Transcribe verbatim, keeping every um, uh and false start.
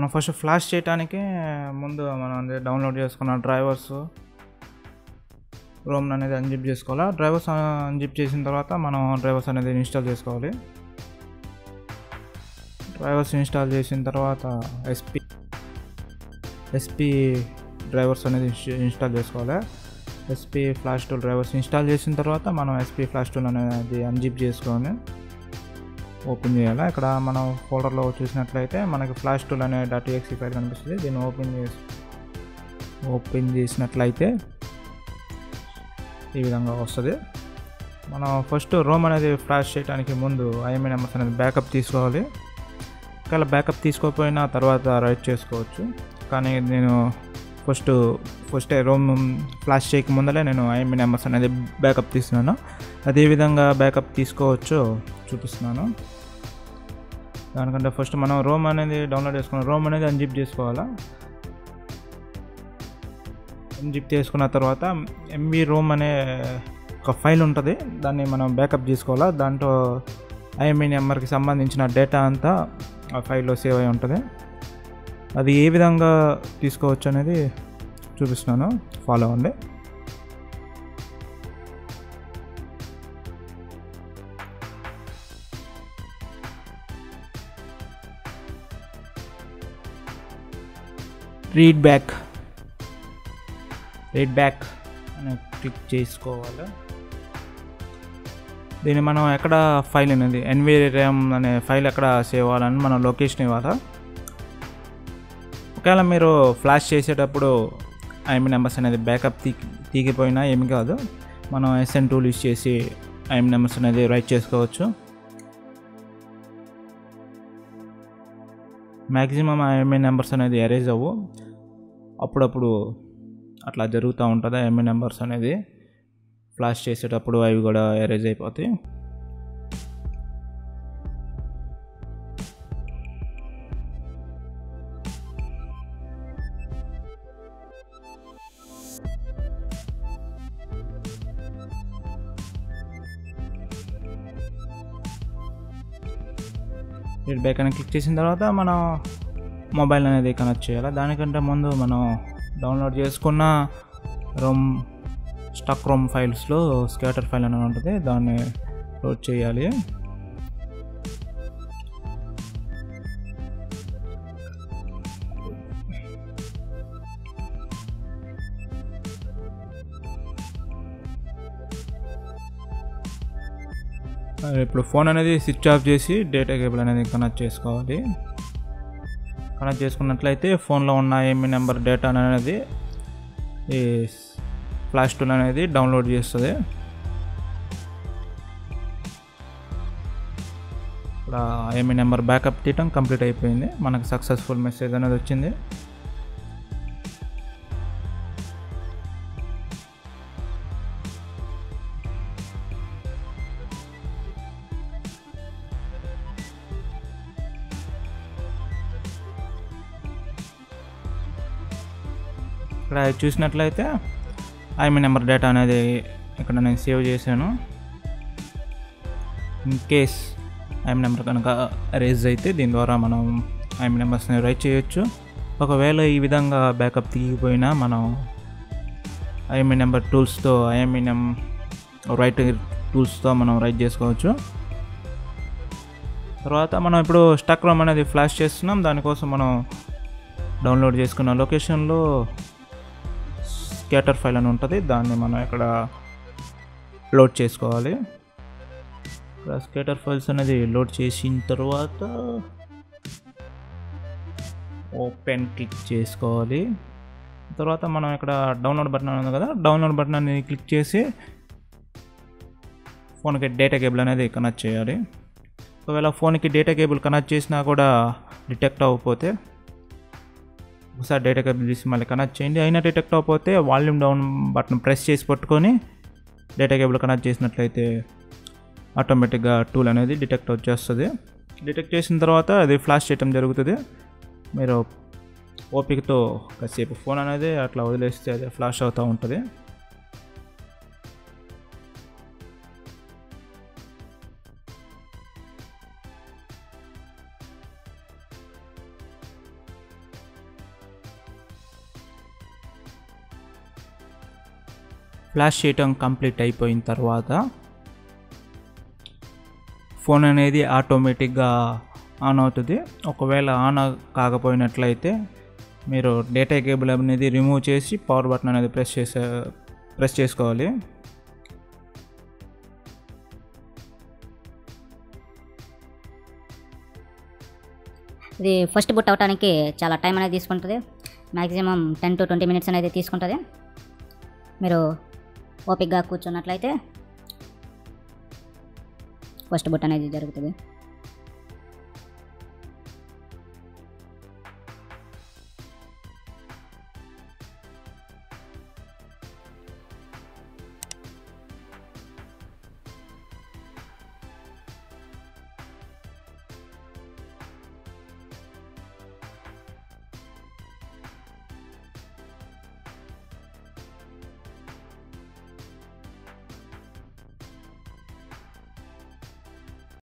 మనం first flash చేయడానికి ముందు మనం అనేది డౌన్లోడ్ చేసుకున్న డ్రైవర్స్ రోమ్ అనేది అన్జిప్ చేసుకోవాలి. డ్రైవర్స్ అన్జిప్ చేసిన తర్వాత మనం డ్రైవర్స్ అనేది ఇన్స్టాల్ చేసుకోవాలి. డ్రైవర్స్ ఇన్స్టాల్ చేసిన తర్వాత ఎస్పీ ఎస్పీ డ్రైవర్స్ అనేది ఇన్స్టాల్ చేసుకోవాలి. SP flash tool drivers install చేసిన తర్వాత మనం ఎస్పీ ఫ్లాష్ టూల్ అనేది అన్జిప్ చేసుకొని ఓపెన్ చేయాలి. ఇక్కడ మనం ఫోల్డర్లో చూసినట్లయితే మనకి ఫ్లాష్ టూల్ అనే డాట్ ఎక్స్ఈ ఫైల్ కనిపిస్తుంది. దీన్ని ఓపెన్ చేసి ఓపెన్ చేసినట్లయితే ఈ విధంగా వస్తుంది. మనం ఫస్ట్ రోమ్ అనేది ఫ్లాష్ చేయడానికి ముందు ఐఎంఈ నెంబర్స్ అనేది బ్యాకప్ తీసుకోవాలి. ఒకవేళ బ్యాకప్ తీసుకోకపోయినా తర్వాత రైట్ చేసుకోవచ్చు, కానీ నేను ఫస్ట్ ఫస్ట్ రోమ్ ఫ్లాష్ చేయక ముందలే నేను ఐఎంఈ నెంబర్స్ అనేది బ్యాకప్ తీస్తున్నాను. అదేవిధంగా బ్యాకప్ తీసుకోవచ్చు చూపిస్తున్నాను. దానికంటే ఫస్ట్ మనం రోమ్ అనేది డౌన్లోడ్ చేసుకున్నాం. రోమ్ అనేది అన్జిప్ చేసుకోవాలా. అన్జిప్ చేసుకున్న తర్వాత ఎంబీ రోమ్ అనే ఒక ఫైల్ ఉంటుంది, దాన్ని మనం బ్యాకప్ తీసుకోవాలా. దాంట్లో ఐఎంఈ నెంబర్కి సంబంధించిన డేటా అంతా ఆ ఫైల్లో సేవ్ అయి ఉంటుంది. అది ఏ విధంగా తీసుకోవచ్చు అనేది చూపిస్తున్నాను, ఫాలో అవ్వండి. రీడ్ బ్యాక్ రీడ్ బ్యాక్ అని క్లిక్ చేసుకోవాలి. దీన్ని మనం ఎక్కడ ఫైల్ అనేది ఎన్వి ర్యామ్ అనే ఫైల్ ఎక్కడ సేవ్ అవ్వాలని మనం లొకేషన్ ఇవ్వాలి. ఒకవేళ మీరు ఫ్లాష్ చేసేటప్పుడు ఐఎంఈ నెంబర్స్ అనేది బ్యాకప్ తీ తీగిపోయినా ఏమి కాదు, మనం ఎస్ఎన్ టూల్ యూజ్ చేసి ఐఎంఈ నెంబర్స్ అనేది రైట్ చేసుకోవచ్చు. మ్యాక్సిమం ఐఎంఈ నెంబర్స్ అనేది ఎరేజ్ అవ్వు, అప్పుడప్పుడు అట్లా జరుగుతూ ఉంటుంది. ఐఎంఈ నెంబర్స్ అనేది ఫ్లాష్ చేసేటప్పుడు అవి కూడా ఎరేజ్ అయిపోతాయి. రీడ్ బ్యాక్ అని క్లిక్ చేసిన తర్వాత మనం మొబైల్ అనేది కనెక్ట్ చేయాలి. దానికంటే ముందు మనం డౌన్లోడ్ చేసుకున్న రోమ్ స్టాక్ రోమ్ ఫైల్స్లో స్కాటర్ ఫైల్ అనేది ఉంటుంది, దాన్ని లోడ్ చేయాలి. ఇప్పుడు ఫోన్ అనేది స్విచ్ ఆఫ్ చేసి డేటా కేబుల్ అనేది కనెక్ట్ చేసుకోవాలి. కనెక్ట్ చేసుకున్నట్లయితే ఫోన్లో ఉన్న ఏమి నెంబర్ డేటా అనేది ఈ ఫ్లాష్ టూల్ అనేది డౌన్లోడ్ చేస్తుంది. ఇక్కడ ఏమి నెంబర్ బ్యాకప్ తీయటం కంప్లీట్ అయిపోయింది. మనకు సక్సెస్ఫుల్ మెసేజ్ అనేది వచ్చింది. ఇక్కడ చూసినట్లయితే ఐఎంఈ నెంబర్ డేటా అనేది ఇక్కడ నేను సేవ్ చేశాను. ఇన్ కేస్ ఐఎంఈ నెంబర్ కనుక రేజ్ అయితే దీని ద్వారా మనం ఐఎంఈ నెంబర్స్ని రైట్ చేయొచ్చు. ఒకవేళ ఈ విధంగా బ్యాకప్ తీయకపోయినా మనం ఐఎంఈ నెంబర్ టూల్స్తో ఐఎంఈ నెం రైట్ టూల్స్తో మనం రైట్ చేసుకోవచ్చు. తర్వాత మనం ఇప్పుడు స్టాక్ రోమ్ అనేది ఫ్లాష్ చేస్తున్నాం. దానికోసం మనం డౌన్లోడ్ చేసుకున్న లొకేషన్లో స్కాటర్ ఫైల్ అని ఉంటుంది, దాన్ని మనం ఇక్కడ లోడ్ చేసుకోవాలి. ఇక్కడ స్కాటర్ ఫైల్స్ అనేది లోడ్ చేసిన తర్వాత ఓపెన్ క్లిక్ చేసుకోవాలి. తర్వాత మనం ఇక్కడ డౌన్లోడ్ బటన్ ఉంది కదా, డౌన్లోడ్ బటన్ అనేది క్లిక్ చేసి ఫోన్కి డేటా కేబుల్ అనేది కనెక్ట్ చేయాలి. ఒకవేళ ఫోన్కి డేటా కేబుల్ కనెక్ట్ చేసినా కూడా డిటెక్ట్ అవ్వకపోతే ఒకసారి డేటా కేబుల్ తీసి మళ్ళీ కనెక్ట్ చేయండి. అయినా డిటెక్ట్ అవ్వకపోతే వాల్యూమ్ డౌన్ బటన్ ప్రెస్ చేసి పట్టుకొని డేటా కేబుల్ కనెక్ట్ చేసినట్లయితే ఆటోమేటిక్గా టూల్ అనేది డిటెక్ట్ వచ్చేస్తుంది. డిటెక్ట్ చేసిన తర్వాత అది ఫ్లాష్ చేయటం జరుగుతుంది. మీరు ఓపికతో కాసేపు ఫోన్ అనేది అట్లా వదిలేస్తే అది ఫ్లాష్ అవుతూ ఉంటుంది. ఫ్లాష్ చేయడం కంప్లీట్ అయిపోయిన తర్వాత ఫోన్ అనేది ఆటోమేటిక్గా ఆన్ అవుతుంది. ఒకవేళ ఆన్ కాకపోయినట్లయితే మీరు డేటా కేబుల్ అనేది రిమూవ్ చేసి పవర్ బటన్ అనేది ప్రెస్ చేసే ప్రెస్ చేసుకోవాలి. ఇది ఫస్ట్ బూట్ అవడానికి చాలా టైం అనేది తీసుకుంటుంది, maximum ten to twenty minutes అనేది తీసుకుంటుంది. మీరు ఓపికగా కూర్చున్నట్లయితే ఫస్ట్ బూట్ అనేది జరుగుతుంది.